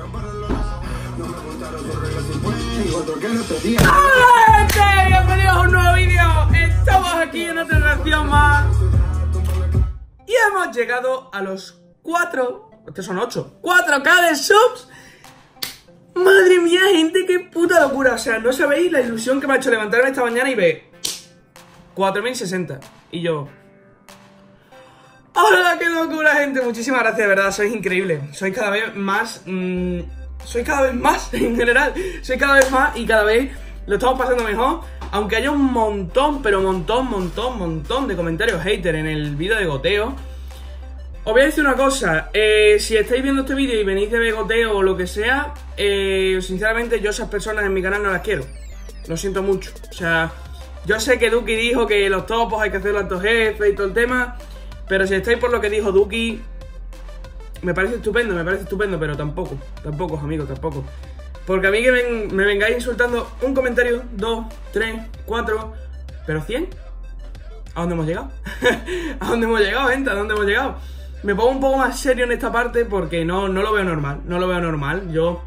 ¡Hola, gente! Bienvenidos a un nuevo video. Estamos aquí en otra reacción más. Y hemos llegado a los 4. Estos son 8. 4K de subs. Madre mía, gente, qué puta locura. O sea, no sabéis la ilusión que me ha hecho levantarme esta mañana y ver 4060. Y yo... ¡Hola, qué locura, gente! Muchísimas gracias, de verdad, sois increíbles. Sois cada vez más... sois cada vez más, en general. Sois cada vez más y cada vez lo estamos pasando mejor. Aunque haya un montón, pero montón de comentarios hater en el vídeo de goteo. Os voy a decir una cosa. Si estáis viendo este vídeo y venís de goteo o lo que sea, sinceramente yo esas personas en mi canal no las quiero. Lo siento mucho. O sea, yo sé que Duki dijo que los topos hay que hacerlo a tu jefe y todo el tema... Pero si estáis por lo que dijo Duki, me parece estupendo, pero tampoco, amigos, tampoco. Porque a mí que me vengáis insultando un comentario, 2, 3, 4, pero 100. ¿A dónde hemos llegado? ¿A dónde hemos llegado, gente? ¿A dónde hemos llegado? Me pongo un poco más serio en esta parte porque no lo veo normal, Yo,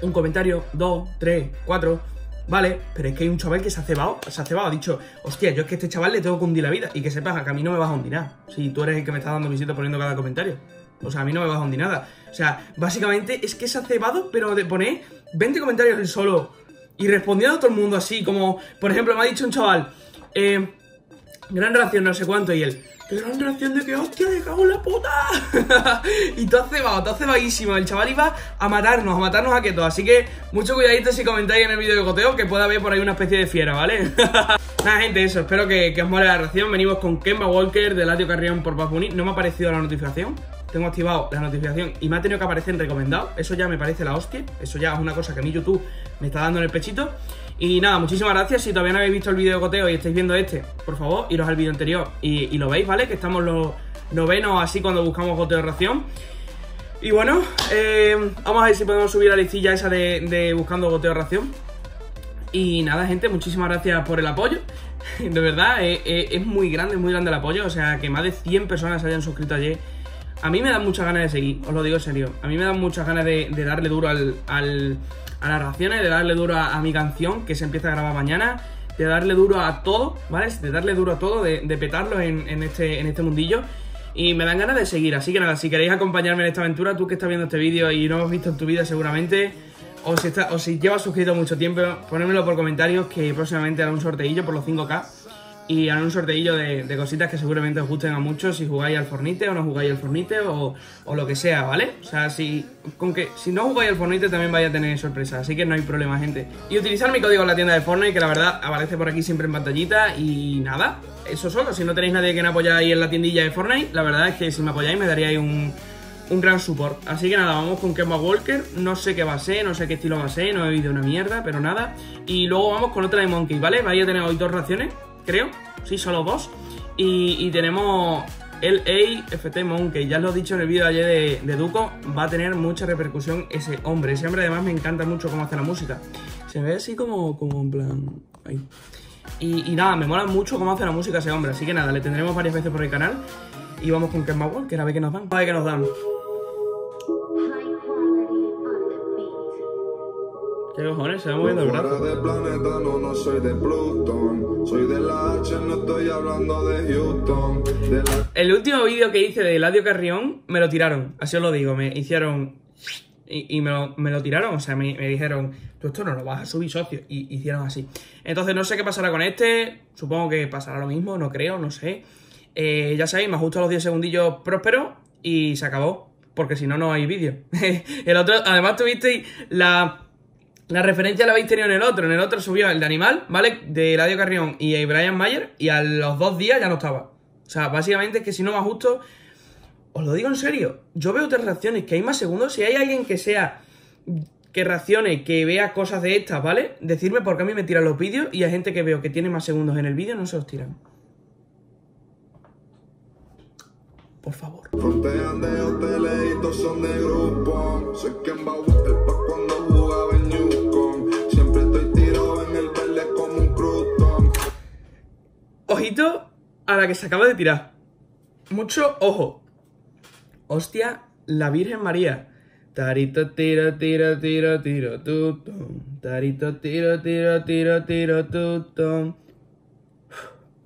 un comentario, 2, 3, 4, vale, pero es que hay un chaval que se ha cebado, ha dicho, hostia, yo es que a este chaval le tengo que hundir la vida. Y que sepas, que a mí no me vas a hundir nada. Si tú eres el que me estás dando visitas poniendo cada comentario. O sea, a mí no me vas a hundir nada. O sea, básicamente es que se ha cebado, pero de poner 20 comentarios él solo y respondiendo a todo el mundo así, como, por ejemplo, me ha dicho un chaval, gran ración, no sé cuánto, y él, ¿qué gran ración de qué? ¡Hostia, me cago en la puta! Y todo cebado, todo cebadísimo. El chaval iba a matarnos a quietos. Así que mucho cuidadito si comentáis en el vídeo de goteo, que pueda haber por ahí una especie de fiera, ¿vale? Nada, gente, eso. Espero que os mole la reacción. Venimos con Kemba Walker de Eladio Carrión por Papuni. No me ha aparecido la notificación. Tengo activado la notificación y me ha tenido que aparecer en recomendado. Eso ya me parece la hostia. Eso ya es una cosa que a mí YouTube me está dando en el pechito. Y nada, muchísimas gracias. Si todavía no habéis visto el vídeo de goteo y estáis viendo este, por favor, iros al vídeo anterior y lo veis, ¿vale? Que estamos los novenos así cuando buscamos goteo de reacción. Y bueno, vamos a ver si podemos subir la listilla esa de buscando goteo de reacción. Y nada, gente, muchísimas gracias por el apoyo. De verdad, es muy grande el apoyo. O sea, que más de 100 personas se hayan suscrito ayer. A mí me dan muchas ganas de seguir, os lo digo en serio. A mí me dan muchas ganas de darle duro a las reacciones, de darle duro a mi canción, que se empieza a grabar mañana, de darle duro a todo, ¿vale? De darle duro a todo, de petarlo en este mundillo. Y me dan ganas de seguir, así que nada, si queréis acompañarme en esta aventura, tú que estás viendo este vídeo y no lo has visto en tu vida seguramente, o si llevas suscrito mucho tiempo, ponédmelo por comentarios, que próximamente haré un sorteillo por los 5K. Y haré un sorteillo de cositas que seguramente os gusten a muchos, si jugáis al Fortnite o no jugáis al Fortnite o lo que sea, ¿vale? O sea, si no jugáis al Fortnite también vais a tener sorpresas, así que no hay problema, gente. Y utilizar mi código en la tienda de Fortnite, que la verdad aparece por aquí siempre en pantallita. Y nada, eso solo. Si no tenéis nadie que me apoyáis en la tiendilla de Fortnite, la verdad es que si me apoyáis me daríais un gran support. Así que nada, vamos con Kemba Walker. No sé qué va a ser, no sé qué estilo va a ser, no he oído una mierda, pero nada. Y luego vamos con otra de Monkey, ¿vale? Vais a tener hoy 2 raciones, creo, sí, solo 2. Y tenemos LAFT Monkey, ya os lo he dicho en el vídeo ayer de Duco, va a tener mucha repercusión ese hombre. Ese hombre además me encanta mucho cómo hace la música. Se ve así como en plan... Ahí. Y nada, me mola mucho cómo hace la música ese hombre. Así que nada, le tendremos varias veces por el canal. Y vamos con Kemba Walker, que a ver qué nos dan. A ver qué nos dan. ¿Qué cojones? Se va moviendo el brazo. Fuera del planeta, no soy de Plutón. Soy de la H, no estoy hablando de Houston. El último vídeo que hice de Eladio Carrión me lo tiraron, así os lo digo. Me hicieron... Y me lo tiraron, o sea, me dijeron, tú esto no lo vas a subir, socio. Y hicieron así. Entonces no sé qué pasará con este. Supongo que pasará lo mismo, no creo, no sé. Ya sabéis, me ajusto a los 10 segundillos próspero y se acabó. Porque si no, no hay vídeo. El otro, además tuvisteis la referencia la habéis tenido en el otro. En el otro subió el de Animal, ¿vale? De Eladio Carrión y Brian Mayer. Y a los 2 días ya no estaba. O sea, básicamente es que si no me ajusto... Os lo digo en serio. Yo veo otras reacciones que hay más segundos. Si hay alguien que sea... que reaccione, que vea cosas de estas, ¿vale? Decidme por qué a mí me tiran los vídeos. Y hay gente que veo que tiene más segundos en el vídeo, no se os tiran. Por favor. Frontean de hoteles y todos son de grupo. Soy Kemba Walker pa' cuando jugaba en Newcom. Siempre estoy tirado en el verde como un crutón. Ojito a la que se acaba de tirar. Mucho ojo. Hostia, la Virgen María. Tarito, tiro, tiro, tiro, tiro, tutum. Tarito, tiro, tiro, tiro, tiro, tutum.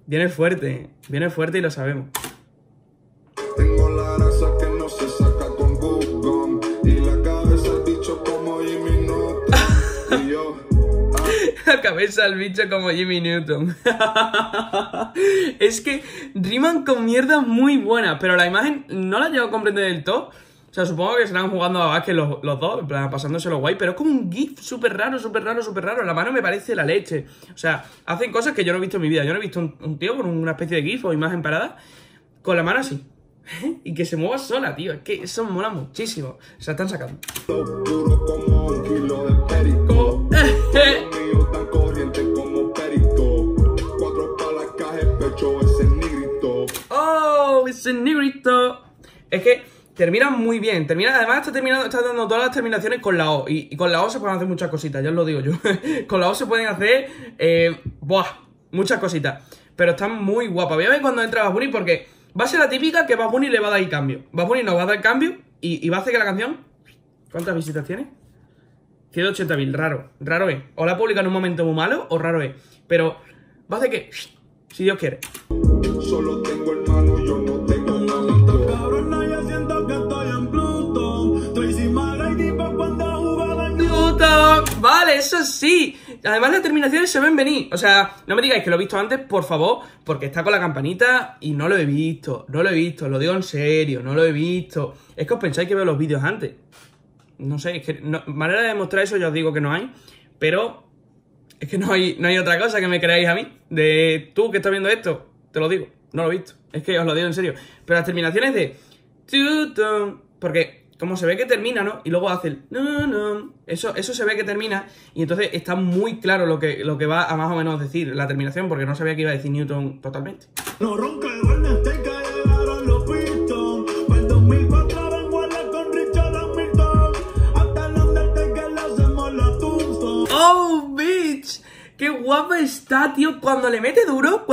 Viene fuerte y lo sabemos. Tengo la raza que no se saca con Google y la cabeza al bicho como Jimmy Neutron. Y yo. La cabeza al bicho como Jimmy Neutron. Es que riman con mierdas muy buenas, pero la imagen no la llevo a comprender del todo. O sea, supongo que estarán jugando a básquet los dos, en plan, pasándoselo guay, pero es como un gif súper raro, súper raro, súper raro. La mano me parece la leche. O sea, hacen cosas que yo no he visto en mi vida. Yo no he visto un tío con una especie de gif o imagen parada con la mano así. Y que se mueva sola, tío. Es que eso me mola muchísimo. Se la están sacando. ¡Oh, ese negrito! Es que... termina muy bien, termina, además está dando todas las terminaciones con la O. Y con la O se pueden hacer muchas cositas, ya os lo digo yo. Con la O se pueden hacer, buah, muchas cositas. Pero están muy guapas. Voy a ver cuando entra Bad Bunny porque va a ser la típica que Bad Bunny le va a dar el cambio. Bad Bunny nos va a dar el cambio y va a hacer que la canción... ¿Cuántas visitas tiene? 180.000, raro, raro es. O la publica en un momento muy malo o raro es. Pero va a hacer que, si Dios quiere. Solo tengo hermano, yo no tengo nada. Vale, eso sí. Además las terminaciones se ven venir. O sea, no me digáis que lo he visto antes, por favor, porque está con la campanita y no lo he visto. No lo he visto, lo digo en serio, no lo he visto. Es que os pensáis que veo los vídeos antes. No sé, es que no, manera de demostrar eso ya os digo que no hay. Pero es que no hay otra cosa que me creáis a mí. De tú que estás viendo esto, te lo digo, no lo he visto. Es que os lo digo en serio. Pero las terminaciones de... porque... como se ve que termina, ¿no? Y luego hace el... no, no. Eso se ve que termina. Y entonces está muy claro lo que va a más o menos decir la terminación. Porque no sabía que iba a decir Newton totalmente. No ronca el Warner, te cayeron los Pistons. Para el 2004 van Waller con Richard Hamilton. Hasta el Undertaker le hacemos la tumba. ¡Oh, bitch! ¡Qué guapa está, tío! Cuando le mete duro,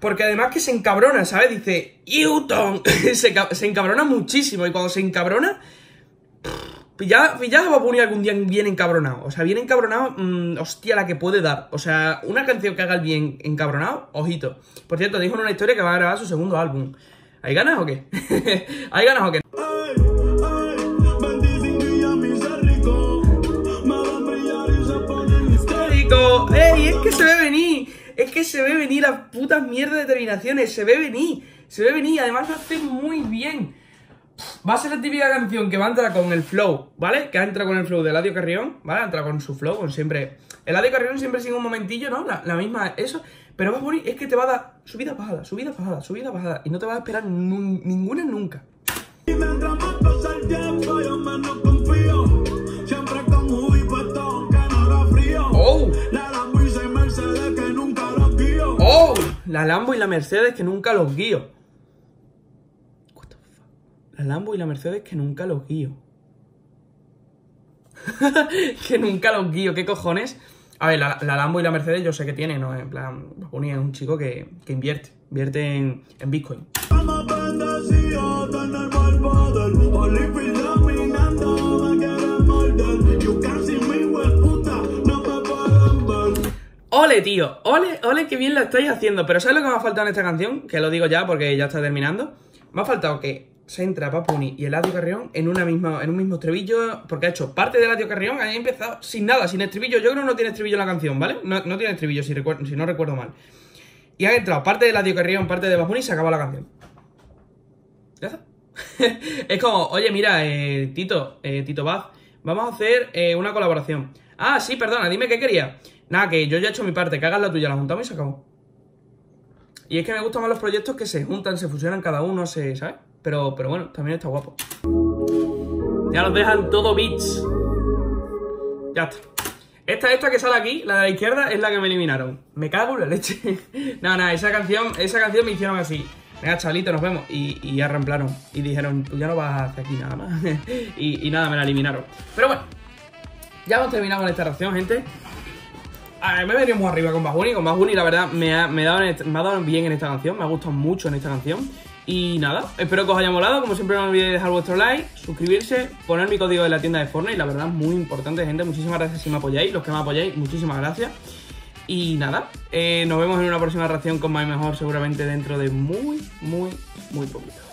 porque además que se encabrona, ¿sabes? Dice, ¡Newton! se encabrona muchísimo. Y cuando se encabrona, ya va a poner algún día bien encabronado. O sea, bien encabronado, hostia, la que puede dar. O sea, una canción que haga el bien encabronado, ojito. Por cierto, dijo en una historia que va a grabar su segundo álbum. ¿Hay ganas o qué? ¿Hay ganas o qué? ¡Ey! Es que se ve venir. Es que se ve venir las putas mierdas de terminaciones. Se ve venir. Se ve venir. Además lo hace muy bien. Va a ser la típica canción que va a entrar con el flow, ¿vale? Que ha entrado con el flow de Eladio Carrión, ¿vale? Ha entrado con su flow, con siempre... Eladio Carrión siempre sigue un momentillo, ¿no? La misma... eso. Pero va a morir. Es que te va a dar... subida, bajada, subida, bajada, subida, bajada. Y no te vas a esperar ninguna nunca. Y mientras más pasa el tiempo, yo menos confío. Siempre con Ubi puesto, que no haga frío. ¡Oh! La Lambo y Mercedes que nunca los guío. ¡Oh! La Lambo y la Mercedes que nunca los guío. La Lambo y la Mercedes que nunca los guío. Que nunca los guío, ¿qué cojones? A ver, la Lambo y la Mercedes yo sé que tiene, ¿no? En plan, Papuni es un chico que invierte en Bitcoin. Ole, tío, ole, ole, que bien la estáis haciendo. Pero ¿sabes lo que me ha faltado en esta canción? Que lo digo ya porque ya está terminando. Me ha faltado que... se entra Papuni y Eladio Carrión en un mismo estribillo, porque ha hecho parte de Eladio Carrión, ha empezado sin nada, sin estribillo. Yo creo que no tiene estribillo en la canción, ¿vale? No tiene estribillo, si no recuerdo mal. Y ha entrado parte de Eladio Carrión, parte de Papuni y se acaba la canción. ¿Ya está? Es como, oye, mira, Tito Baz, vamos a hacer una colaboración. Ah, sí, perdona, dime qué quería. Nada, que yo ya he hecho mi parte, que hagas la tuya, la juntamos y se acabó. Y es que me gustan más los proyectos que se juntan, se fusionan cada uno, ¿sabes? Pero bueno, también está guapo. Ya nos dejan todo bits. Ya está. Esta que sale aquí, la de la izquierda, es la que me eliminaron. Me cago en la leche. No, esa canción me hicieron así. Venga, chavalito, nos vemos. Y ya reemplaron. Y dijeron, tú ya no vas hacia aquí nada más. y nada, me la eliminaron. Pero bueno, ya hemos terminado con esta reacción, gente. A ver, me he venido muy arriba con Bad Bunny. La verdad, me ha dado bien en esta canción. Me ha gustado mucho en esta canción. Y nada, espero que os haya molado. Como siempre, no olvidéis dejar vuestro like, suscribirse, poner mi código de la tienda de Fortnite. La verdad es muy importante, gente. Muchísimas gracias si me apoyáis. Los que me apoyáis, muchísimas gracias. Y nada, nos vemos en una próxima reacción con más y mejor, seguramente dentro de muy, muy, muy poquito.